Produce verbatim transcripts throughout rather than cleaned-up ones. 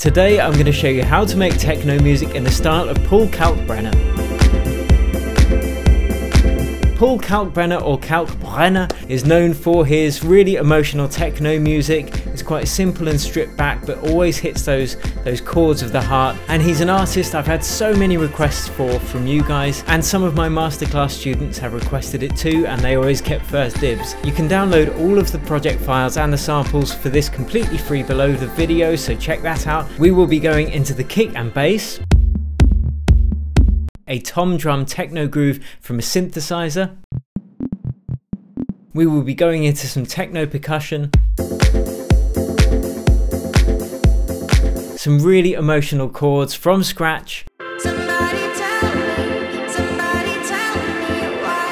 Today I'm going to show you how to make techno music in the style of Paul Kalkbrenner. Paul Kalkbrenner or Kalkbrenner is known for his really emotional techno music. It's quite simple and stripped back, but always hits those those chords of the heart. And he's an artist I've had so many requests for from you guys, and some of my masterclass students have requested it too, and they always kept first dibs. You can download all of the project files and the samples for this completely free below the video, so check that out. We will be going into the kick and bass, a tom drum techno groove from a synthesizer. We will be going into some techno percussion, some really emotional chords from scratch, somebody tell me, somebody tell me why,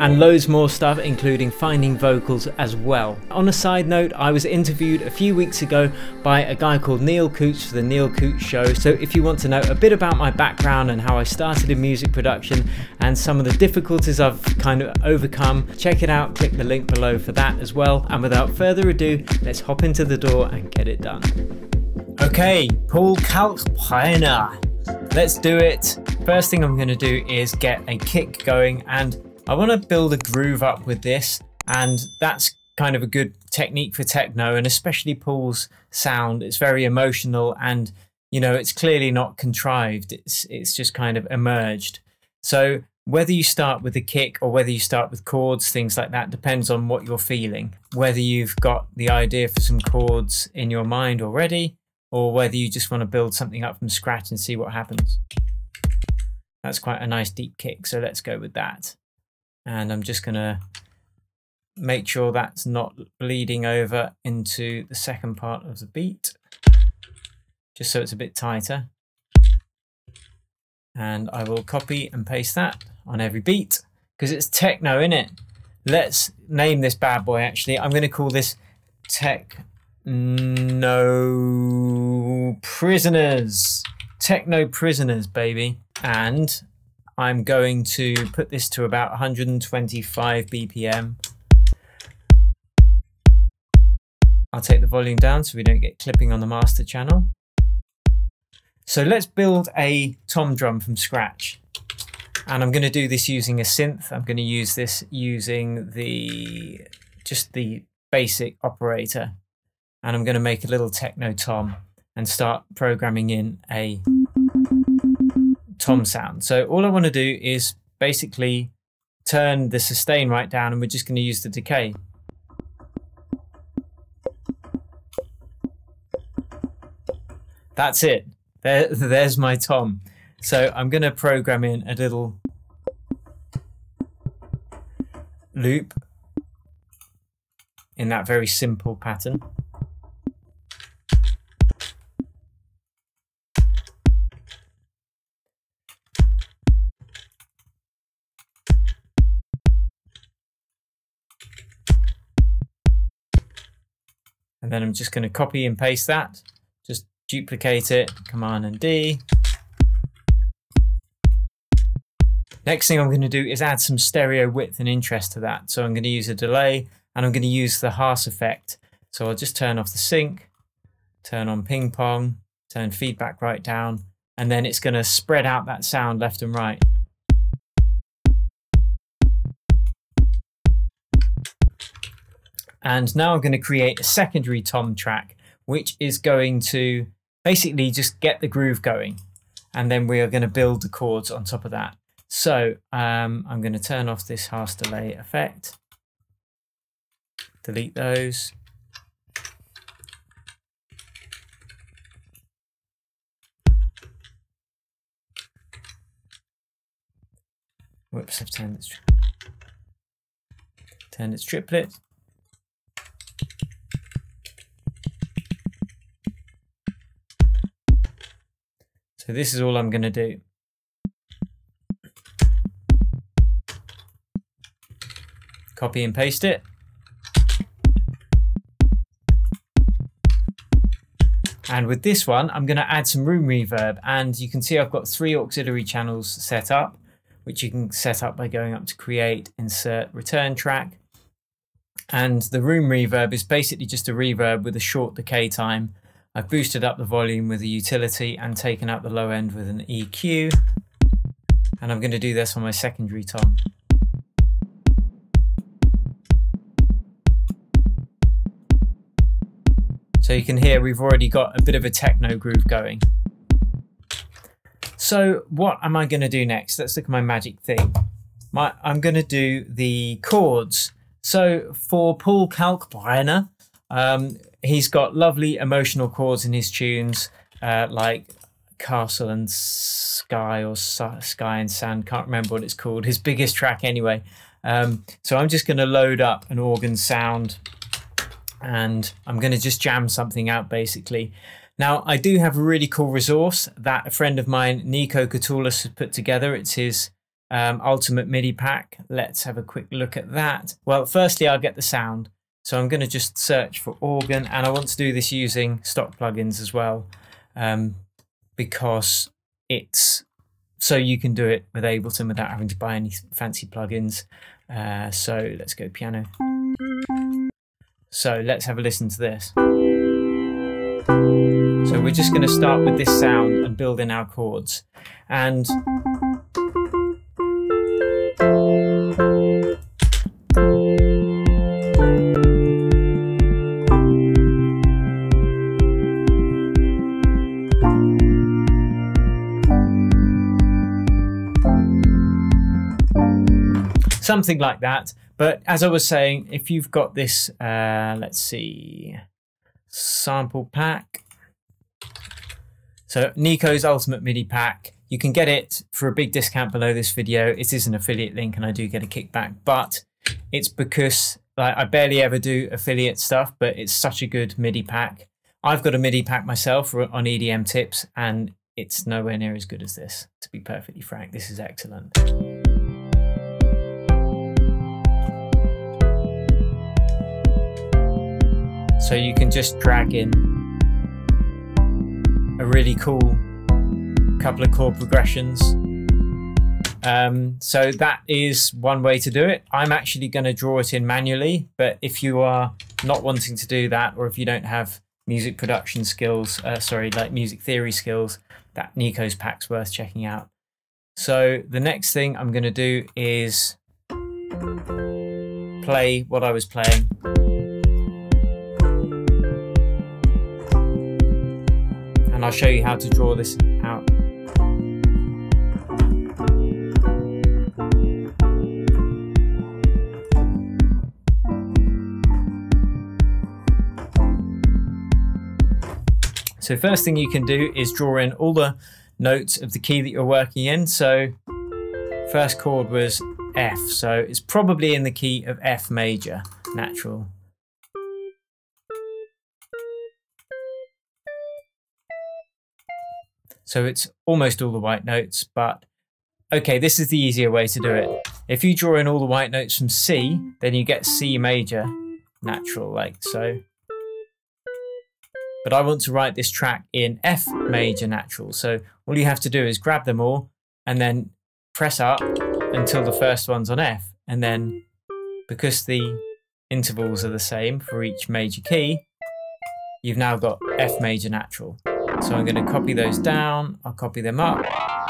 and loads more stuff including finding vocals as well. On a side note, I was interviewed a few weeks ago by a guy called Neil Coots for The Neil Coots Show, so if you want to know a bit about my background and how I started in music production and some of the difficulties I've kind of overcome, check it out, click the link below for that as well. And without further ado, let's hop into the door and get it done. Okay, Paul Kalkbrenner, let's do it. First thing I'm going to do is get a kick going, and I want to build a groove up with this, and that's kind of a good technique for techno, and especially Paul's sound. It's very emotional, and you know, it's clearly not contrived, it's it's just kind of emerged. So whether you start with the kick or whether you start with chords, things like that, depends on what you're feeling, whether you've got the idea for some chords in your mind already or whether you just want to build something up from scratch and see what happens. That's quite a nice deep kick, so let's go with that. And I'm just gonna make sure that's not bleeding over into the second part of the beat, just so it's a bit tighter. And I will copy and paste that on every beat because it's techno, innit? Let's name this bad boy actually. I'm going to call this Techno Prisoners. Techno Prisoners, baby. And I'm going to put this to about one hundred twenty-five B P M. I'll take the volume down so we don't get clipping on the master channel. So let's build a tom drum from scratch, and I'm going to do this using a synth. I'm going to use this using the just the basic operator, and I'm going to make a little techno tom and start programming in a tom sound. So all I want to do is basically turn the sustain right down, and we're just going to use the decay. That's it. There, there's my tom. So I'm going to program in a little loop in that very simple pattern. And then I'm just going to copy and paste that. Just duplicate it, Command and D. Next thing I'm going to do is add some stereo width and interest to that. So I'm going to use a delay, and I'm going to use the Haas effect. So I'll just turn off the sync, turn on ping pong, turn feedback right down, and then it's going to spread out that sound left and right. And now I'm going to create a secondary tom track, which is going to basically just get the groove going, and then we are going to build the chords on top of that. So um, I'm going to turn off this Haas delay effect, delete those, whoops, I've turned its, turned its triplet. So this is all I'm going to do. Copy and paste it. And with this one, I'm going to add some room reverb. And you can see I've got three auxiliary channels set up, which you can set up by going up to Create, Insert, Return Track. And the room reverb is basically just a reverb with a short decay time. I've boosted up the volume with a utility and taken out the low end with an E Q. And I'm going to do this on my secondary tom. So you can hear we've already got a bit of a techno groove going. So what am I going to do next? Let's look at my magic thing. My, I'm going to do the chords. So for Paul Kalkbrenner, um, he's got lovely emotional chords in his tunes, uh, like Castle and Sky or Sky and Sand. Can't remember what it's called. His biggest track anyway. Um, so I'm just going to load up an organ sound and I'm going to just jam something out basically. Now, I do have a really cool resource that a friend of mine, Nico Catullus, has put together. It's his um, ultimate MIDI pack. Let's have a quick look at that. Well, firstly, I'll get the sound. So I'm going to just search for organ, and I want to do this using stock plugins as well, um, because it's so you can do it with Ableton without having to buy any fancy plugins. Uh, so let's go piano. So let's have a listen to this. So we're just going to start with this sound and build in our chords. And something like that. But as I was saying, if you've got this, uh, let's see, sample pack. So Nico's Ultimate MIDI Pack, you can get it for a big discount below this video. It is an affiliate link and I do get a kickback, but it's because like, I barely ever do affiliate stuff, but it's such a good MIDI pack. I've got a MIDI pack myself on E D M tips and it's nowhere near as good as this, to be perfectly frank. This is excellent. So you can just drag in a really cool couple of chord progressions. Um, so that is one way to do it. I'm actually going to draw it in manually, but if you are not wanting to do that, or if you don't have music production skills, uh, sorry, like music theory skills, that Nico's pack's worth checking out. So the next thing I'm going to do is play what I was playing. And I'll show you how to draw this out. So first thing you can do is draw in all the notes of the key that you're working in. So first chord was F, so it's probably in the key of F major, natural. So it's almost all the white notes, but okay, this is the easier way to do it. If you draw in all the white notes from C, then you get C major, natural, like so. But I want to write this track in F major natural. So all you have to do is grab them all and then press up until the first one's on F. And then because the intervals are the same for each major key, you've now got F major natural. So I'm going to copy those down, I'll copy them up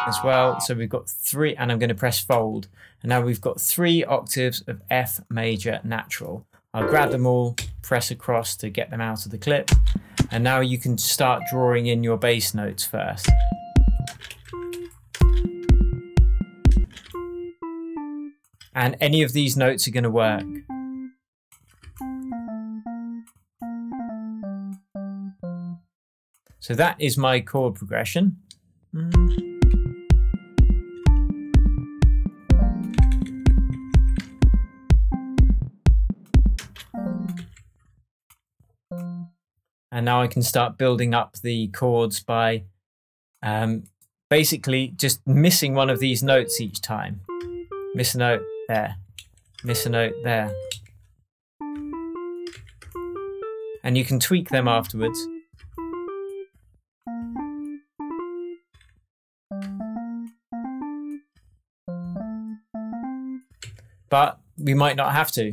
as well. So we've got three, and I'm going to press fold. And now we've got three octaves of F major natural. I'll grab them all, press across to get them out of the clip. And now you can start drawing in your bass notes first. And any of these notes are going to work. So that is my chord progression. And now I can start building up the chords by um, basically just missing one of these notes each time. Miss a note there, miss a note there. And you can tweak them afterwards. But we might not have to.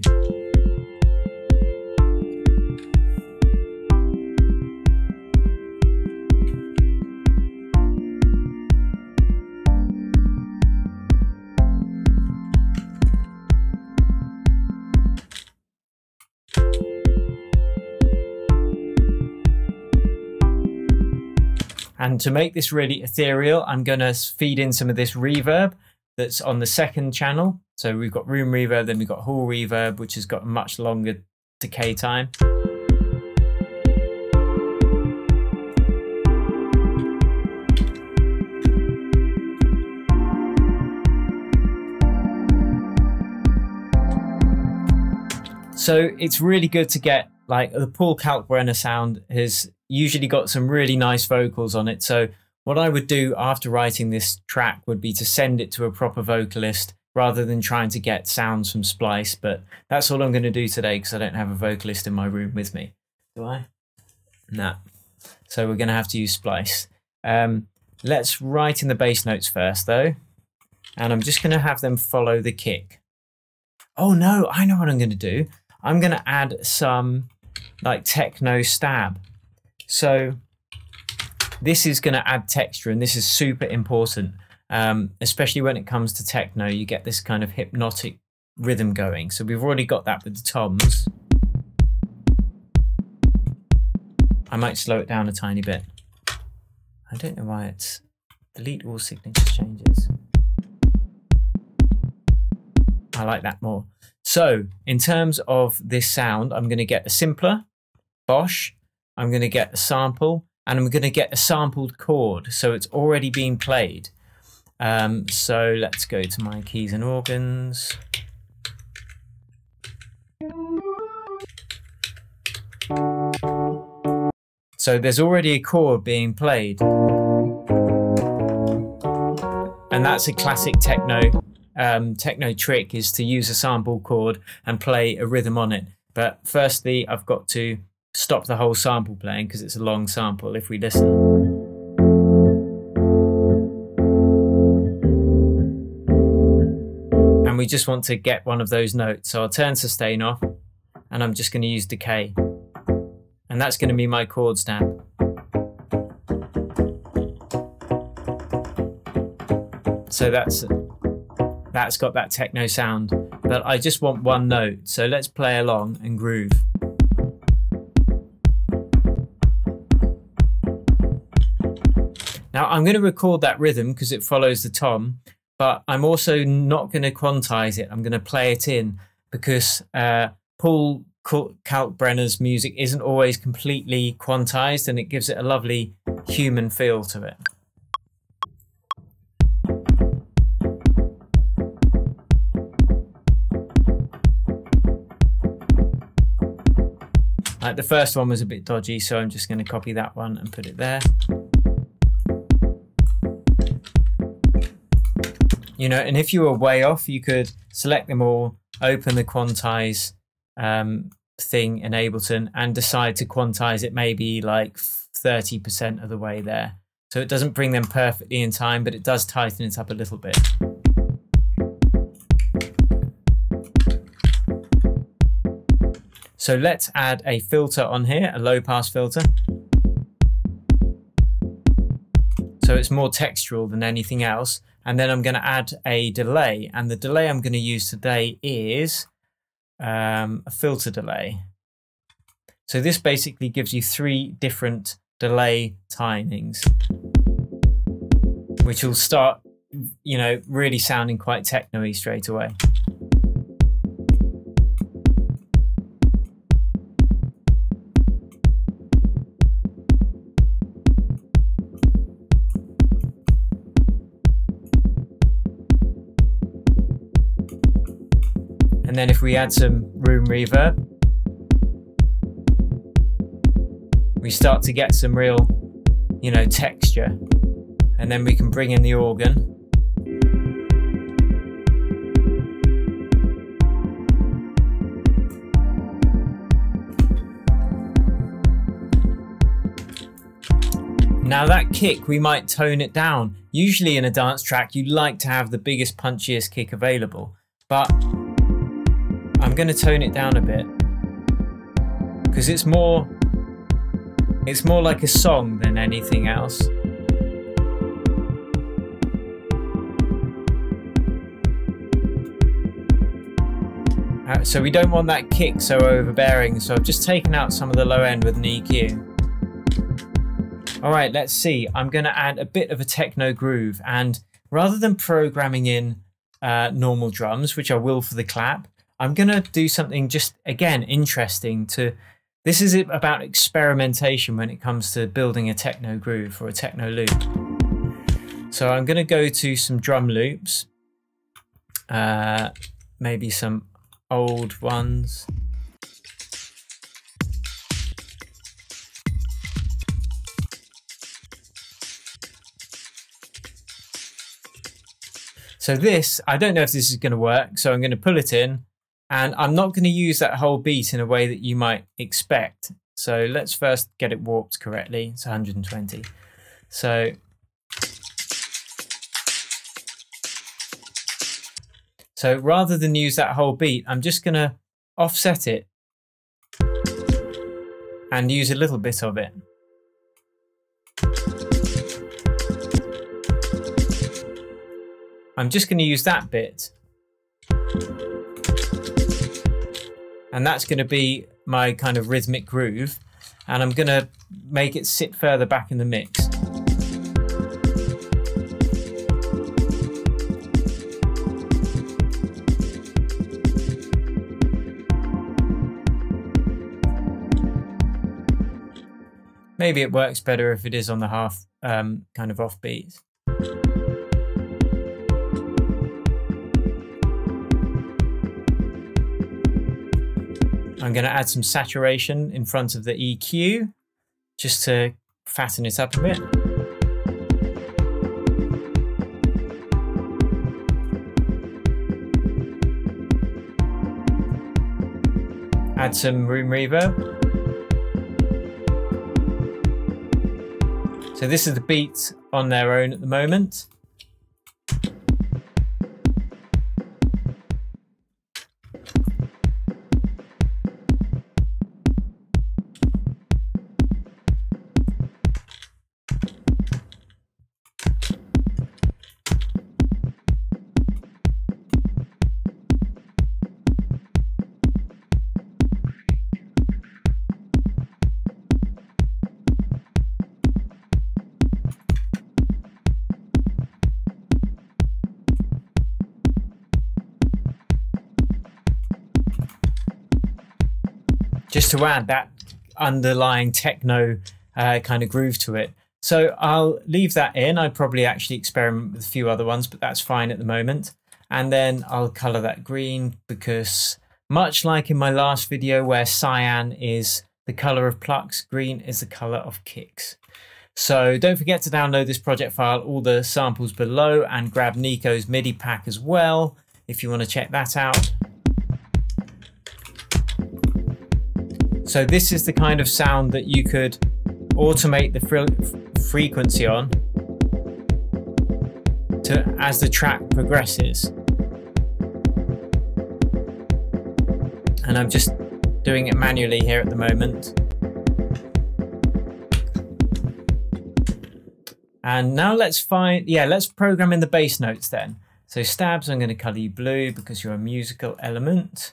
And to make this really ethereal, I'm going to feed in some of this reverb that's on the second channel. So we've got room reverb, then we've got hall reverb, which has got a much longer decay time. So it's really good to get, like, the Paul Kalkbrenner sound has usually got some really nice vocals on it. So what I would do after writing this track would be to send it to a proper vocalist rather than trying to get sounds from Splice. But that's all I'm going to do today because I don't have a vocalist in my room with me. Do I? No. So we're going to have to use Splice. Um, let's write in the bass notes first, though. And I'm just going to have them follow the kick. Oh, no, I know what I'm going to do. I'm going to add some like techno stab. So this is going to add texture, and this is super important, um, especially when it comes to techno. You get this kind of hypnotic rhythm going. So we've already got that with the toms. I might slow it down a tiny bit. I don't know why it's delete all signature changes. I like that more. So in terms of this sound, I'm going to get a simpler, Bosch, I'm going to get a sample, and I'm going to get a sampled chord. So it's already been played. Um, so let's go to my keys and organs. So there's already a chord being played. And that's a classic techno Um, techno trick, is to use a sample chord and play a rhythm on it. But firstly, I've got to stop the whole sample playing because it's a long sample. If we listen, and we just want to get one of those notes, so I'll turn sustain off, and I'm just going to use decay, and that's going to be my chord stamp. So that's That's got that techno sound, but I just want one note. So let's play along and groove. Now I'm going to record that rhythm because it follows the tom, but I'm also not going to quantize it. I'm going to play it in because uh, Paul Kalkbrenner's music isn't always completely quantized, and it gives it a lovely human feel to it. Like the first one was a bit dodgy, so I'm just going to copy that one and put it there. You know, and if you were way off, you could select them all, open the quantize um, thing in Ableton, and decide to quantize it maybe like thirty percent of the way there. So it doesn't bring them perfectly in time, but it does tighten it up a little bit. So let's add a filter on here, a low pass filter. So it's more textural than anything else. And then I'm going to add a delay. And the delay I'm going to use today is um, a filter delay. So this basically gives you three different delay timings, which will start, you know, really sounding quite techno-y straight away. And then if we add some room reverb, we start to get some real, you know, texture. And then we can bring in the organ. Now that kick, we might tone it down. Usually in a dance track, you like to have the biggest, punchiest kick available, but I'm going to tone it down a bit because it's more it's more like a song than anything else. Uh, so we don't want that kick so overbearing, so I've just taken out some of the low end with an E Q. All right, let's see. I'm going to add a bit of a techno groove, and rather than programming in uh, normal drums, which I will for the clap, I'm going to do something just, again, interesting to... This is about experimentation when it comes to building a techno groove or a techno loop. So I'm going to go to some drum loops, uh, maybe some old ones. So this, I don't know if this is going to work, so I'm going to pull it in, and I'm not going to use that whole beat in a way that you might expect. So let's first get it warped correctly. It's one hundred twenty. So, so rather than use that whole beat, I'm just going to offset it and use a little bit of it. I'm just going to use that bit. And that's going to be my kind of rhythmic groove. And I'm going to make it sit further back in the mix. Maybe it works better if it is on the half um, kind of offbeat. I'm going to add some saturation in front of the E Q just to fatten it up a bit. Add some room reverb. So this is the beat on their own at the moment. Just to add that underlying techno uh, kind of groove to it. So I'll leave that in. I'd probably actually experiment with a few other ones, but that's fine at the moment. And then I'll color that green because much like in my last video where cyan is the color of plucks, green is the color of kicks. So don't forget to download this project file, all the samples below, and grab Niko's MIDI pack as well if you want to check that out. So this is the kind of sound that you could automate the fre frequency on to, as the track progresses. And I'm just doing it manually here at the moment. And now let's find, yeah, let's program in the bass notes then. So stabs, I'm going to color you blue because you're a musical element.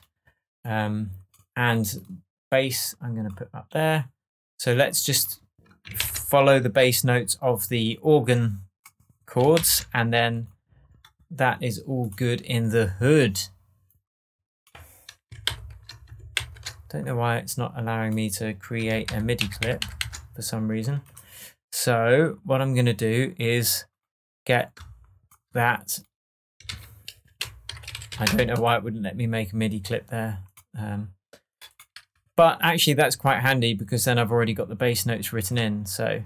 Um, and bass, I'm going to put up there. So let's just follow the bass notes of the organ chords, and then that is all good in the hood. Don't know why it's not allowing me to create a MIDI clip for some reason. So what I'm going to do is get that. I don't know why it wouldn't let me make a MIDI clip there. Um, But actually that's quite handy because then I've already got the bass notes written in. So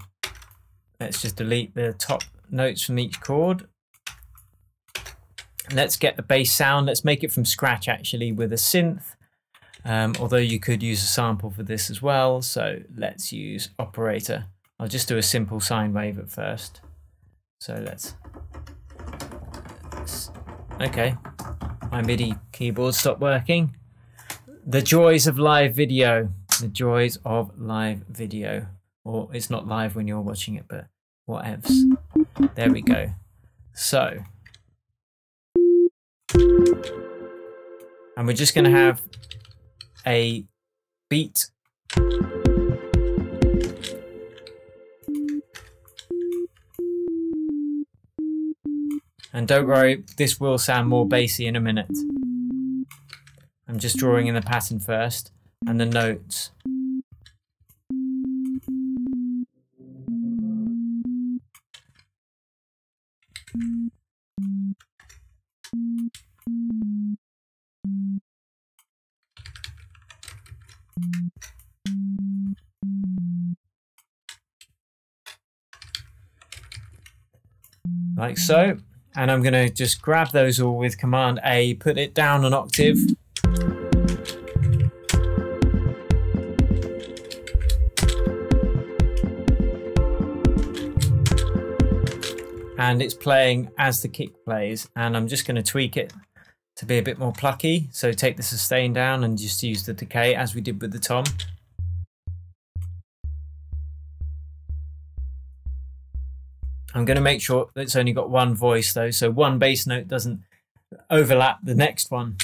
let's just delete the top notes from each chord. Let's get the bass sound. Let's make it from scratch actually with a synth. Um, although you could use a sample for this as well. So let's use operator. I'll just do a simple sine wave at first. So let's, let's okay. My MIDI keyboard stopped working. The joys of live video, the joys of live video, or it's not live when you're watching it, but whatevs. There we go. So, and we're just going to have a beat. And don't worry, this will sound more bassy in a minute. I'm just drawing in the pattern first and the notes. Like so, and I'm going to just grab those all with Command A, put it down an octave, and it's playing as the kick plays, and I'm just going to tweak it to be a bit more plucky, so take the sustain down and just use the decay as we did with the tom. I'm going to make sure that it's only got one voice though, so one bass note doesn't overlap the next one.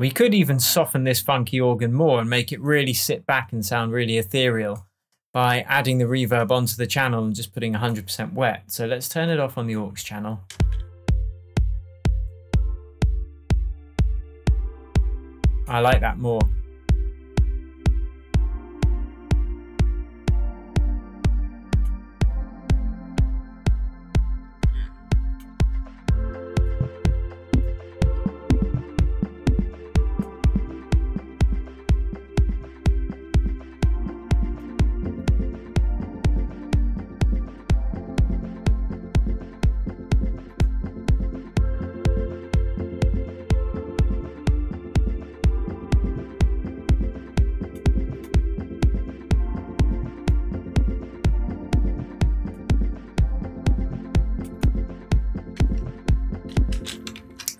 We could even soften this funky organ more and make it really sit back and sound really ethereal by adding the reverb onto the channel and just putting one hundred percent wet. So let's turn it off on the aux channel. I like that more.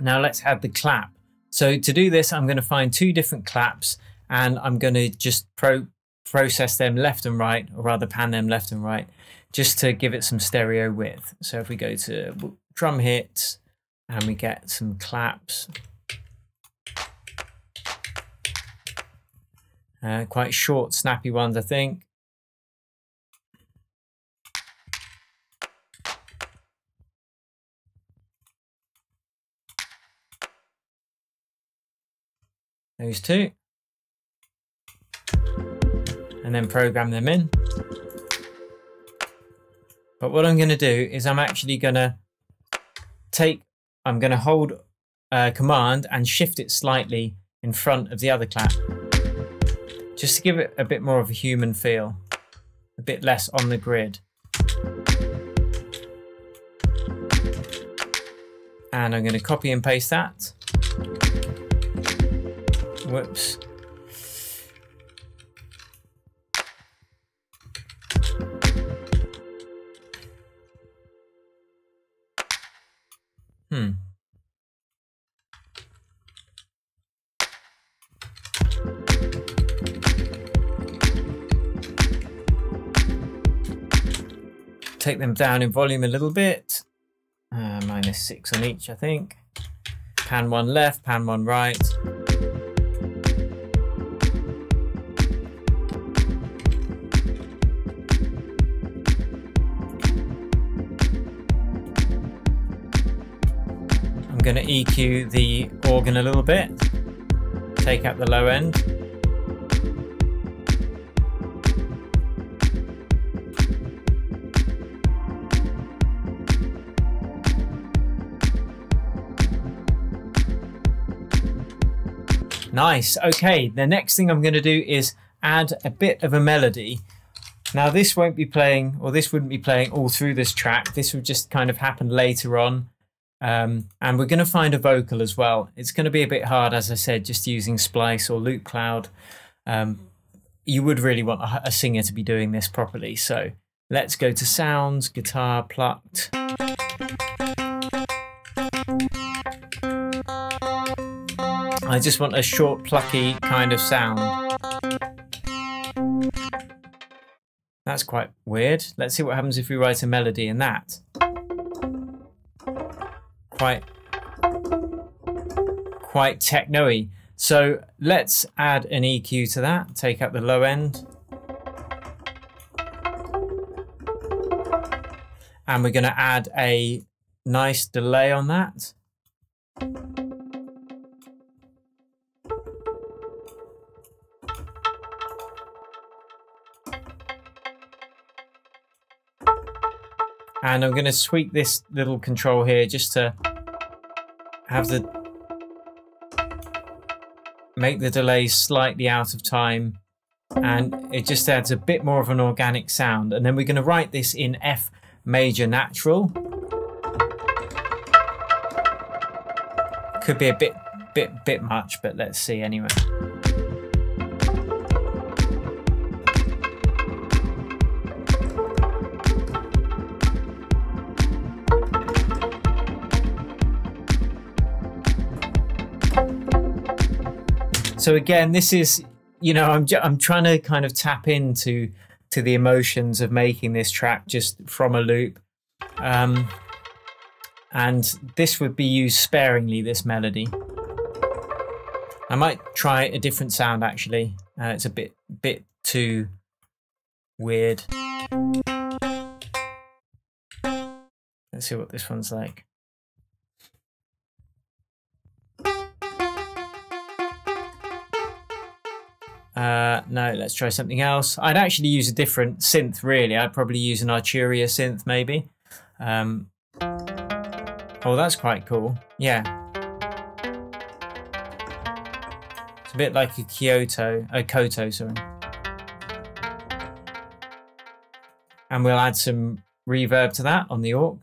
Now let's add the clap. So to do this, I'm going to find two different claps and I'm going to just pro process them left and right, or rather pan them left and right, just to give it some stereo width. So if we go to drum hits and we get some claps, uh, quite short, snappy ones, I think. Those two, and then program them in. But what I'm going to do is I'm actually going to take, I'm going to hold a command and shift it slightly in front of the other clap, just to give it a bit more of a human feel, a bit less on the grid. And I'm going to copy and paste that. Whoops. Hmm. Take them down in volume a little bit. Uh, minus six on each, I think. Pan one left, pan one right. I'm going to E Q the organ a little bit, take out the low end. Nice. Okay, the next thing I'm going to do is add a bit of a melody. Now this won't be playing, or this wouldn't be playing all through this track. This would just kind of happen later on. Um, and we're going to find a vocal as well. It's going to be a bit hard, as I said, just using Splice or Loopcloud. Um, you would really want a, a singer to be doing this properly. So let's go to sounds, guitar plucked. I just want a short, plucky kind of sound. That's quite weird. Let's see what happens if we write a melody in that. Quite, quite techno-y. So let's add an E Q to that, take out the low end. And we're going to add a nice delay on that. And I'm going to tweak this little control here just to have the, make the delay slightly out of time. And it just adds a bit more of an organic sound. And then we're going to write this in F major natural. Could be a bit, bit, bit much, but let's see anyway. So again, this is, you know, I'm I'm trying to kind of tap into to the emotions of making this track just from a loop, um, and this would be used sparingly. This melody, I might try a different sound actually. Uh, it's a bit bit too weird. Let's see what this one's like. Uh, no, let's try something else. I'd actually use a different synth, really. I'd probably use an Arturia synth, maybe. Um, oh, that's quite cool. Yeah. It's a bit like a Kyoto, a Koto, sorry. And we'll add some reverb to that on the aux.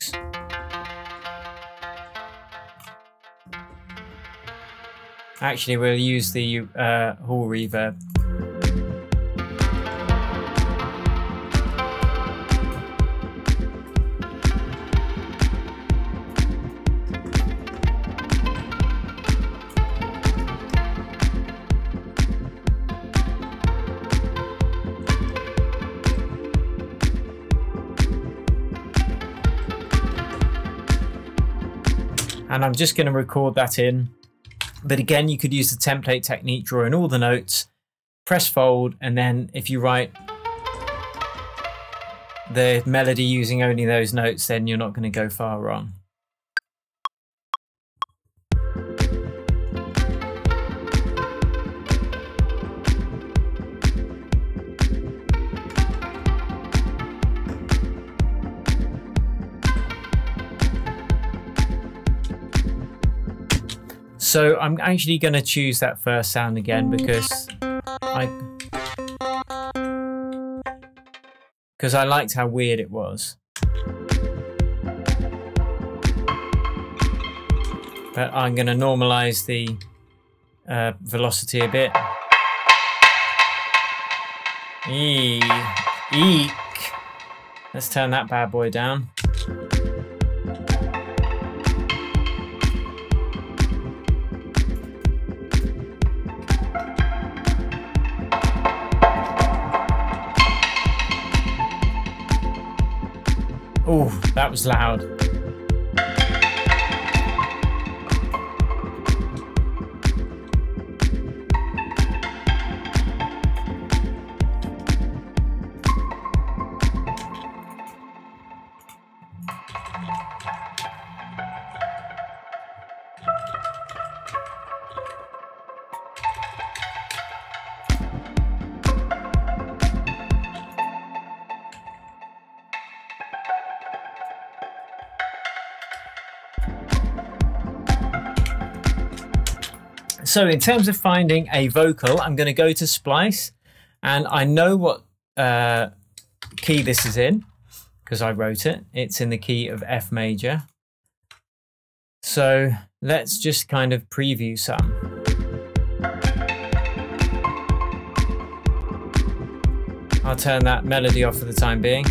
Actually, we'll use the uh, hall reverb. And I'm just going to record that in. But again, you could use the template technique, draw in all the notes, press fold, and then if you write the melody using only those notes, then you're not going to go far wrong. So I'm actually going to choose that first sound again because I, because I liked how weird it was. But I'm going to normalize the uh, velocity a bit. Eek. Let's turn that bad boy down. Oh, that was loud. So in terms of finding a vocal, I'm going to go to Splice, and I know what uh, key this is in because I wrote it. It's in the key of F major. So let's just kind of preview some. I'll turn that melody off for the time being.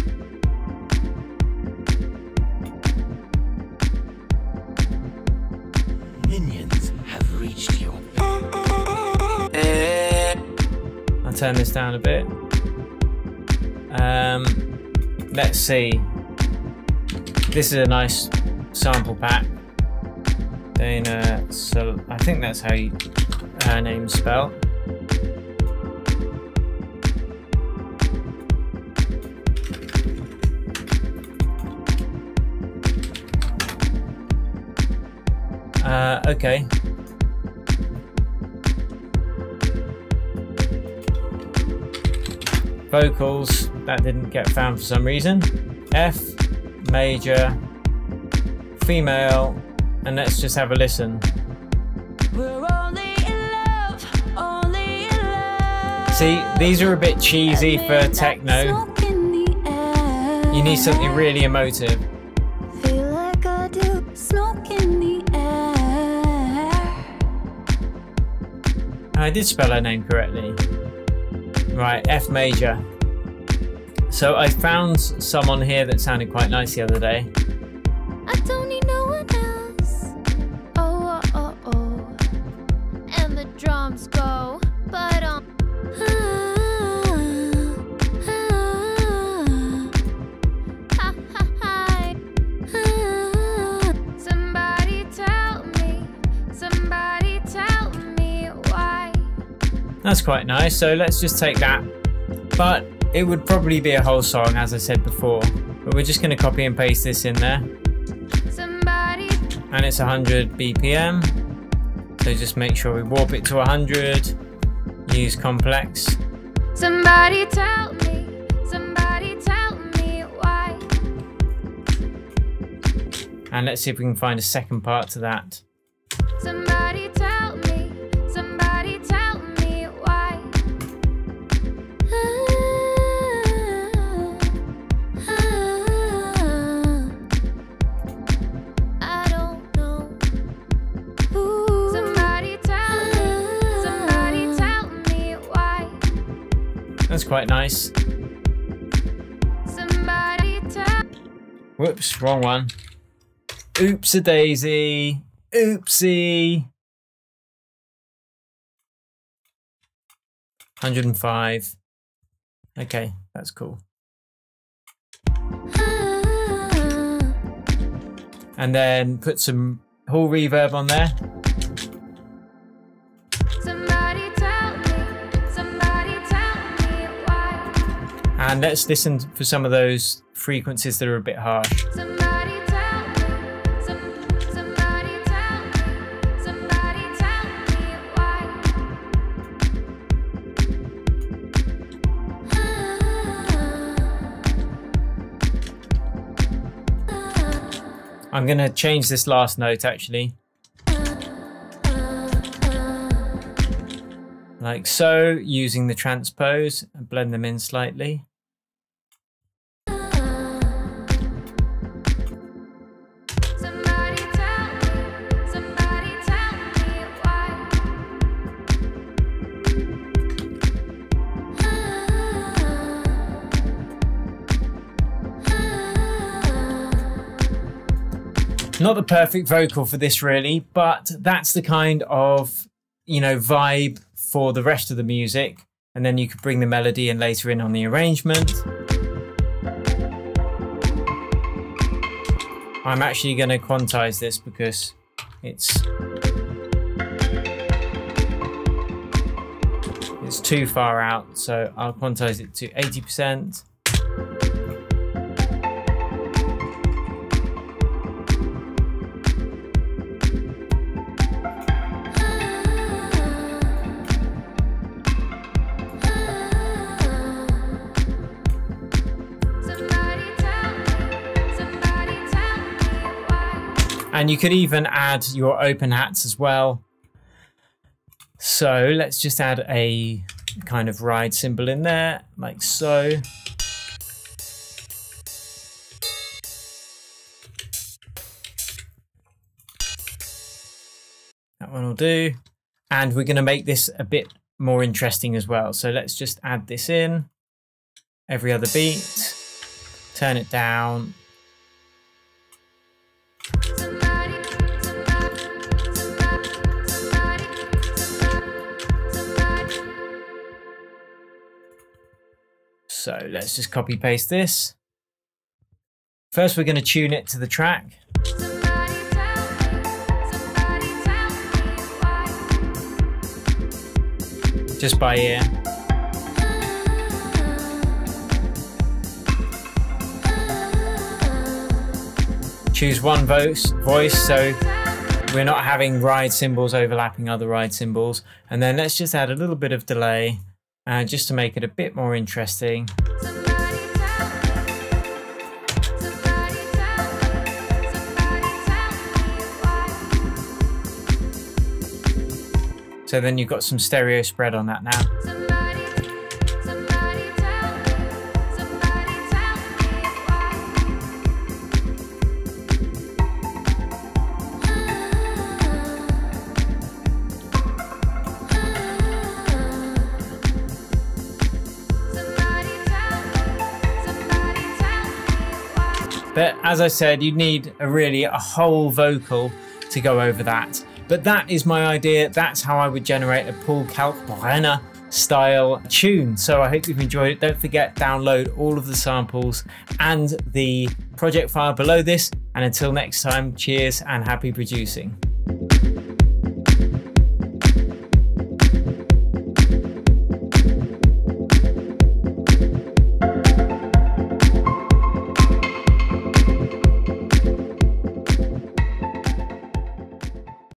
Turn this down a bit. Um, let's see. This is a nice sample pack. Dana, so I think that's how you, her name's spelled. Uh, okay. Vocals, that didn't get found for some reason. F, major, female, and let's just have a listen. We're only in love, only in love. See, these are a bit cheesy for techno. You need something really emotive. Feel like I do, smoke in the air. I did spell her name correctly. Right, F major. So I found someone here that sounded quite nice the other day. I don't need no one else. Oh, oh, oh, oh. And the drums go, but um. Somebody tell me, somebody tell me why. That's quite nice, so let's just take that. But it would probably be a whole song, as I said before. But we're just going to copy and paste this in there. Somebody. And it's one hundred B P M. So just make sure we warp it to one hundred. Use complex. Somebody tell me, somebody tell me why. And let's see if we can find a second part to that. Somebody tell me. That's quite nice. Somebody tell. Whoops, wrong one. Oops a daisy. Oopsie. one hundred and five. Okay, that's cool. And then put some hall reverb on there. And let's listen for some of those frequencies that are a bit harsh. Somebody tell me, some, somebody tell me, somebody tell me why. I'm going to change this last note actually. Like so, using the transpose and blend them in slightly. Not the perfect vocal for this really, but that's the kind of, you know, vibe for the rest of the music, and then you could bring the melody in later in on the arrangement. I'm actually going to quantize this because it's it's too far out, so I'll quantize it to eighty percent. And you could even add your open hats as well. So let's just add a kind of ride cymbal in there, like so. That one will do. And we're going to make this a bit more interesting as well. So let's just add this in every other beat, turn it down. So let's just copy paste this. First, we're going to tune it to the track. Somebody tell me, somebody just by ear. Choose one voice, voice so we're not having ride cymbals overlapping other ride cymbals. And then let's just add a little bit of delay uh, just to make it a bit more interesting. So then you've got some stereo spread on that now. Somebody, somebody tell, somebody tell me. But as I said, you need a really a whole vocal to go over that. But that is my idea. That's how I would generate a Paul Kalkbrenner style tune. So I hope you've enjoyed it. Don't forget, download all of the samples and the project file below this. And until next time, cheers and happy producing.